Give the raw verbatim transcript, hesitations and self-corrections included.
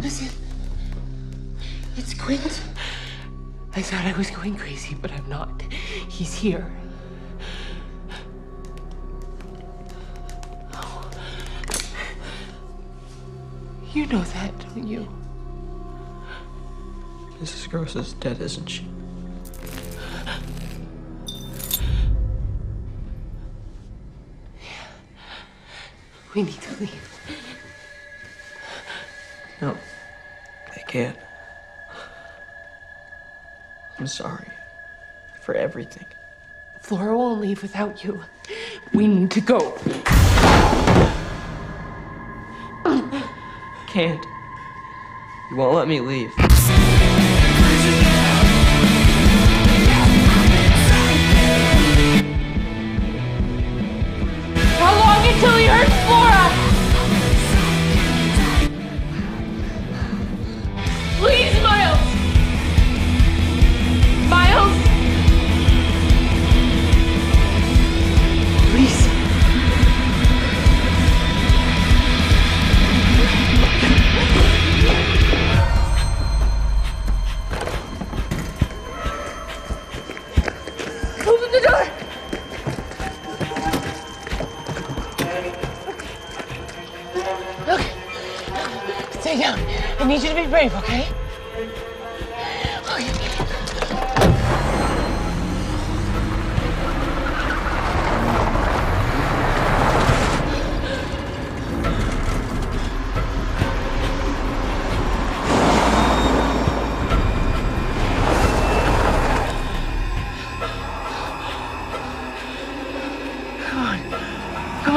Listen, it's Quint. I thought I was going crazy, but I'm not. He's here. Oh. You know that, don't you? Missus Gross is dead, isn't she? We need to leave. No, I can't. I'm sorry for everything. Flora won't leave without you. We need to go. Can't. You won't let me leave. How long until he hurts Flora? Stay down. I need you to be brave, okay? Okay. Come on. Come